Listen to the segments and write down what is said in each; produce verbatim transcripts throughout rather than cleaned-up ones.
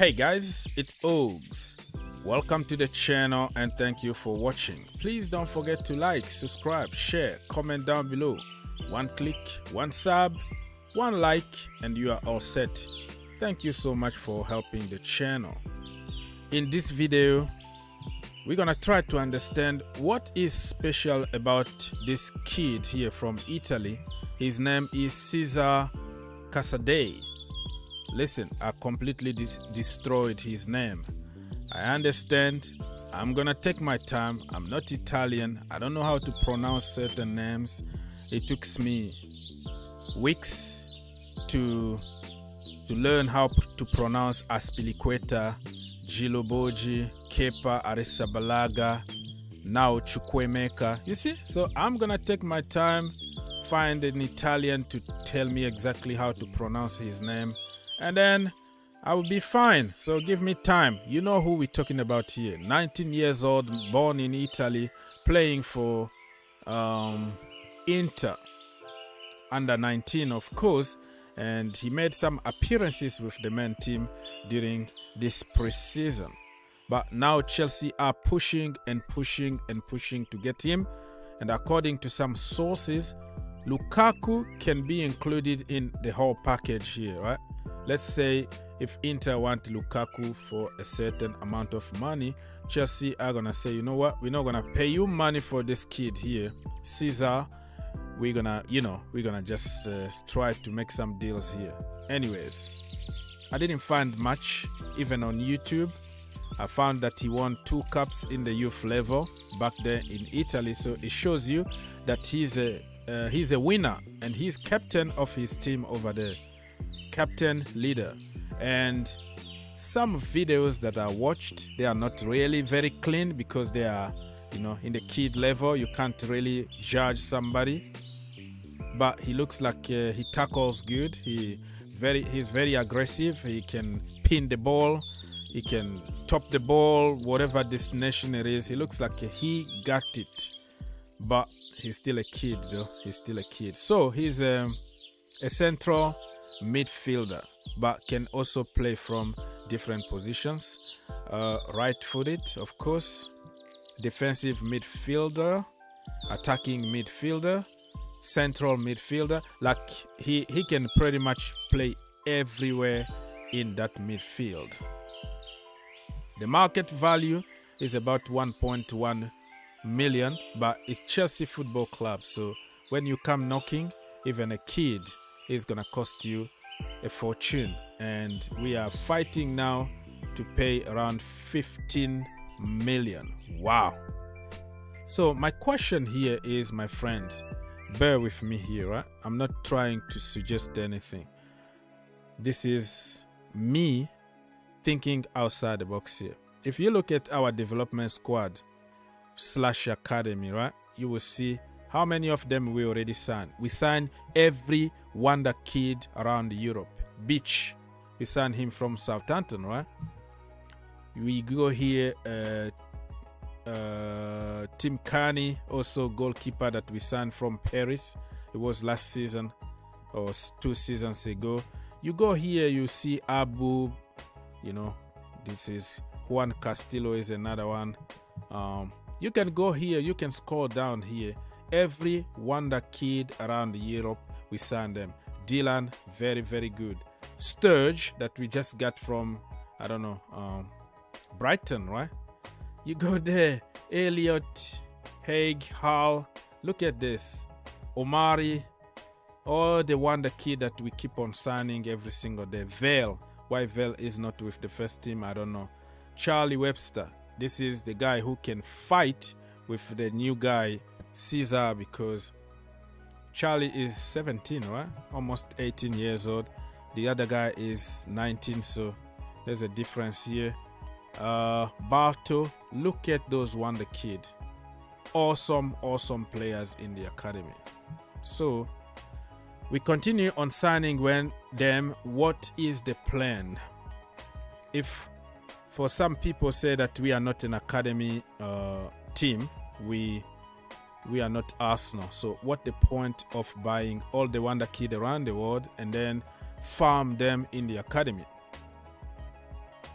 Hey guys, it's Ogs. Welcome to the channel and thank you for watching. Please don't forget to like, subscribe, share, comment down below. One click, one sub, one like and you are all set. Thank you so much for helping the channel. In this video, we're gonna try to understand what is special about this kid here from Italy. His name is Cesare Casadei. Listen, I completely de destroyed his name. I understand. I'm gonna take my time. I'm not Italian. I don't know how to pronounce certain names. It took me weeks to to learn how to pronounce Aspiliqueta, Giloboji Kepa Arisabalaga, now Chukwemeka. You see? So I'm gonna take my time, find an Italian to tell me exactly how to pronounce his name. And then I will be fine. So give me time. You know who we're talking about here. nineteen years old, born in Italy, playing for um, Inter. under nineteen, of course. And he made some appearances with the main team during this preseason. But now Chelsea are pushing and pushing and pushing to get him. And according to some sources, Lukaku can be included in the whole package here, right? Let's say if Inter want Lukaku for a certain amount of money, Chelsea are going to say, you know what, we're not going to pay you money for this kid here, Cesare. We're going to, you know, we're going to just uh, try to make some deals here. Anyways, I didn't find much, even on YouTube. I found that he won two cups in the youth level back there in Italy. So it shows you that he's a, uh, he's a winner and he's captain of his team over there. Captain leader. And some videos that I watched, they are not really very clean because they are, you know, in the kid level. You can't really judge somebody, but he looks like uh, he tackles good. He very he's very aggressive. He can pin the ball, he can top the ball, whatever destination it is. He looks like he got it, but he's still a kid though. He's still a kid. So he's um, a central midfielder, but can also play from different positions. Uh, right-footed, of course, defensive midfielder, attacking midfielder, central midfielder. Like he he can pretty much play everywhere in that midfield. The market value is about one point one million, but it's Chelsea Football Club. So when you come knocking, even a kid is gonna cost you a fortune. And we are fighting now to pay around fifteen million. Wow. So my question here is, my friend, bear with me here, right? I'm not trying to suggest anything. This is me thinking outside the box here. If you look at our development squad slash academy, right, you will see how many of them we already signed. We signed every wonder kid around Europe. Beach, we signed him from Southampton, right? We go here, uh, uh, Tim Carney, also goalkeeper that we signed from Paris. It was last season or two seasons ago. You go here, you see Abu, you know, this is Juan Castillo is another one. Um, you can go here, you can scroll down here. Every wonder kid around Europe, we signed them. Dylan, very, very good. Sturge, that we just got from, I don't know, um, Brighton, right? You go there. Elliot, Haig, Hall. Look at this. Omari. All the wonder kid that we keep on signing every single day. Vale. Why Vale is not with the first team, I don't know. Charlie Webster. This is the guy who can fight with the new guy, Cesare, because Charlie is seventeen, right? Almost eighteen years old. The other guy is nineteen, so there's a difference here. Uh, Barto, look at those wonder kid. Awesome, awesome players in the academy. So we continue on signing when them. What is the plan? If for some people say that we are not an academy uh, team, we we are not Arsenal. So what the point of buying all the wonder kid around the world and then farm them in the academy?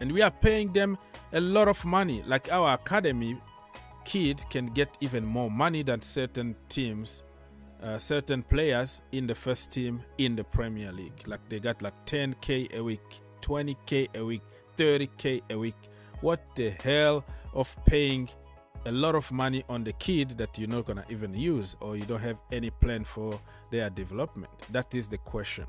and we are paying them a lot of money. Like our academy kids can get even more money than certain teams, uh, certain players in the first team in the Premier League. Like they got like ten K a week, twenty K a week, thirty K a week. What the hell of paying a lot of money on the kid that you're not gonna even use, or you don't have any plan for their development? That is the question.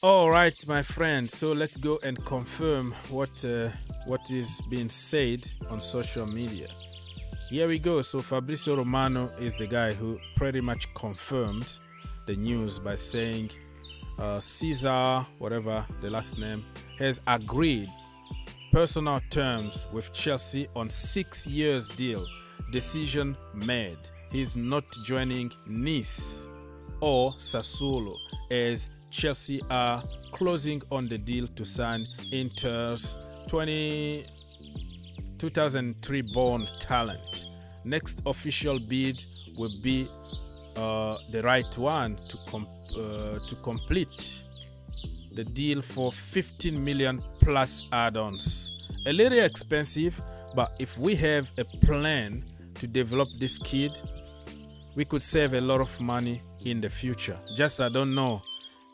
All right, my friend, so let's go and confirm what uh, what is being said on social media. Here we go. So Fabrizio Romano is the guy who pretty much confirmed the news by saying uh, Cesare, whatever the last name, has agreed personal terms with Chelsea on six years deal. Decision made. He's not joining Nice or Sassuolo as Chelsea are closing on the deal to sign Inter's two thousand three born talent. Next official bid will be uh, the right one to, com uh, to complete the deal for fifteen million plus add-ons. A little expensive, but if we have a plan to develop this kid, we could save a lot of money in the future. Just I don't know.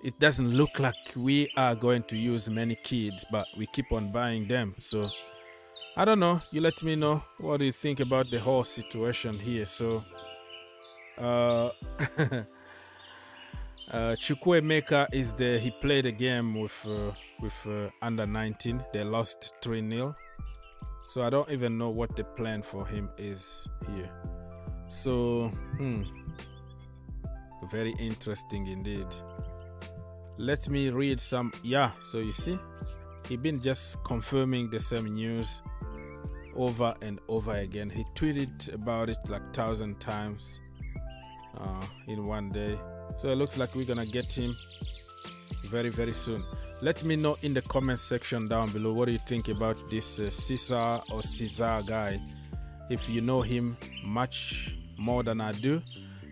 It doesn't look like we are going to use many kids, but we keep on buying them. So I don't know. You let me know what do you think about the whole situation here. So uh, uh, Chukwemeka is there. He played a game with uh, with uh, under nineteen. They lost three nil. So I don't even know what the plan for him is here. So hmm, very interesting indeed. Let me read some. Yeah, so you see, he been just confirming the same news over and over again. He tweeted about it like thousand times uh, in one day. So it looks like we're gonna get him very very soon. Let me know in the comment section down below, what do you think about this uh, Cesare or Cesare guy, if you know him much more than I do.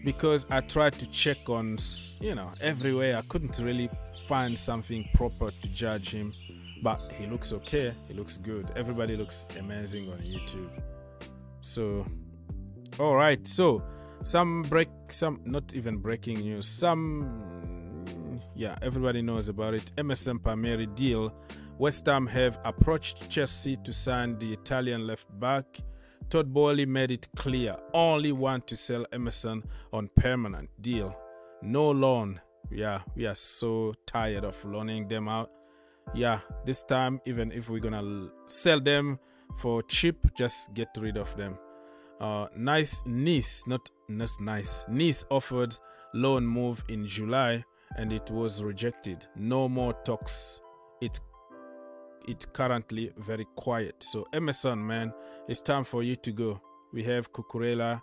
Because I tried to check on, you know, everywhere. I couldn't really find something proper to judge him. But he looks okay. He looks good. Everybody looks amazing on YouTube. So, all right. So, some break, some, not even breaking news. Some, yeah, everybody knows about it. Emerson Palmieri deal. West Ham have approached Chelsea to sign the Italian left back. Todd Boehly made it clear, only want to sell Emerson on permanent deal. No loan. Yeah, we are so tired of loaning them out. Yeah, this time, even if we're gonna sell them for cheap, just get rid of them. Uh, nice Nice, not, not nice. Nice offered loan move in July and it was rejected. No more talks. It It's currently very quiet. So Emerson, man, it's time for you to go. We have Cucurella,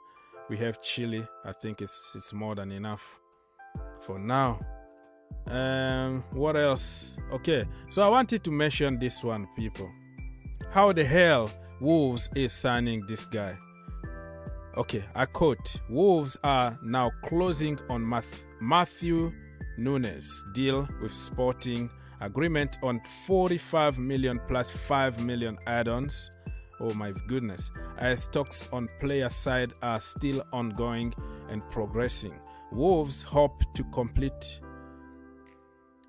we have Chili. I think it's it's more than enough for now. Um, what else? Okay, so I wanted to mention this one, people. How the hell Wolves is signing this guy? Okay, I quote: Wolves are now closing on Matheus Nunes deal with Sporting. Agreement on forty-five million plus five million add-ons. Oh my goodness. As talks on player side are still ongoing and progressing. Wolves hope to complete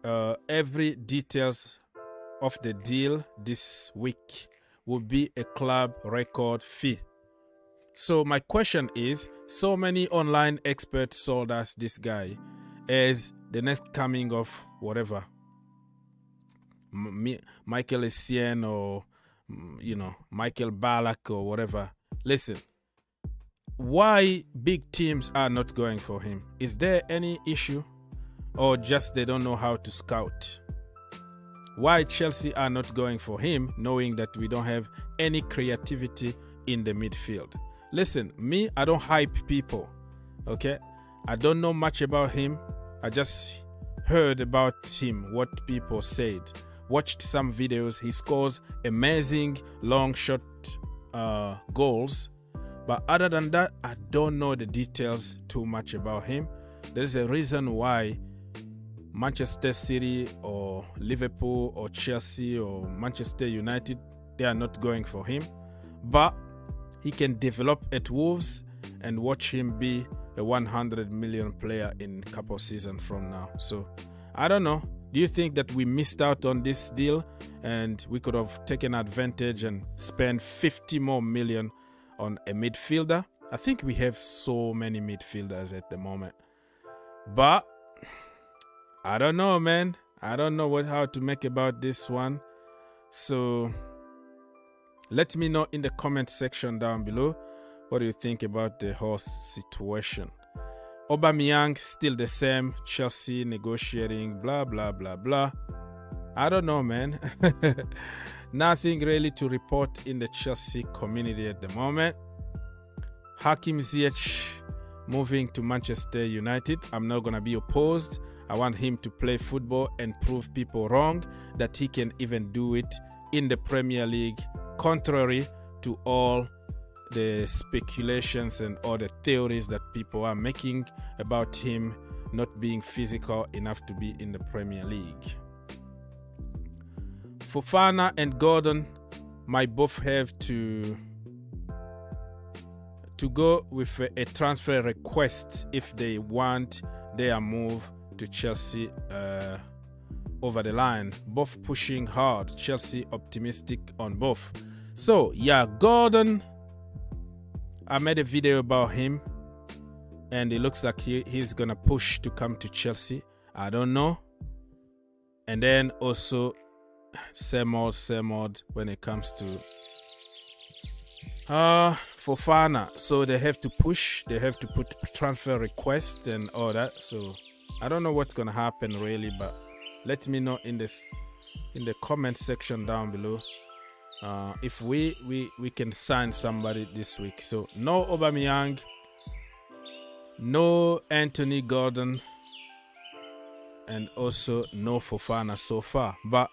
uh, every details of the deal this week. Will be a club record fee. So my question is, so many online experts sold us this guy as the next coming of whatever. Michael Essien or, you know, Michael Ballack or whatever. Listen, why big teams are not going for him? Is there any issue, or just they don't know how to scout? Why Chelsea are not going for him, knowing that we don't have any creativity in the midfield? Listen, me, I don't hype people, okay? I don't know much about him. I just heard about him, what people said. Watched some videos. He scores amazing long shot uh, goals, but other than that, I don't know the details too much about him. There is a reason why Manchester City or Liverpool or Chelsea or Manchester United, they are not going for him. But he can develop at Wolves and watch him be a one hundred million player in a couple of seasons from now. So I don't know. Do you think that we missed out on this deal and we could have taken advantage and spent fifty more million on a midfielder? I think we have so many midfielders at the moment. But I don't know, man. I don't know what how to make about this one. So let me know in the comment section down below. What do you think about the whole situation? Aubameyang, still the same. Chelsea negotiating, blah, blah, blah, blah. I don't know, man. Nothing really to report in the Chelsea community at the moment. Hakim Ziyech moving to Manchester United. I'm not going to be opposed. I want him to play football and prove people wrong that he can even do it in the Premier League, contrary to all the speculations and all the theories that people are making about him not being physical enough to be in the Premier League. Fofana and Gordon might both have to to go with a, a transfer request if they want their move to Chelsea uh, over the line. Both pushing hard. Chelsea optimistic on both. So yeah, Gordon, I made a video about him and it looks like he, he's gonna push to come to Chelsea. I don't know. And then also same old, same old when it comes to uh, Fofana. So they have to push, they have to put transfer requests and all that. So I don't know what's gonna happen really, but let me know in this in the comment section down below. Uh, if we, we we can sign somebody this week. So no Aubameyang, no Anthony Gordon, and also no Fofana so far. But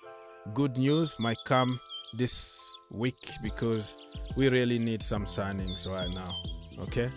good news might come this week because we really need some signings right now. Okay.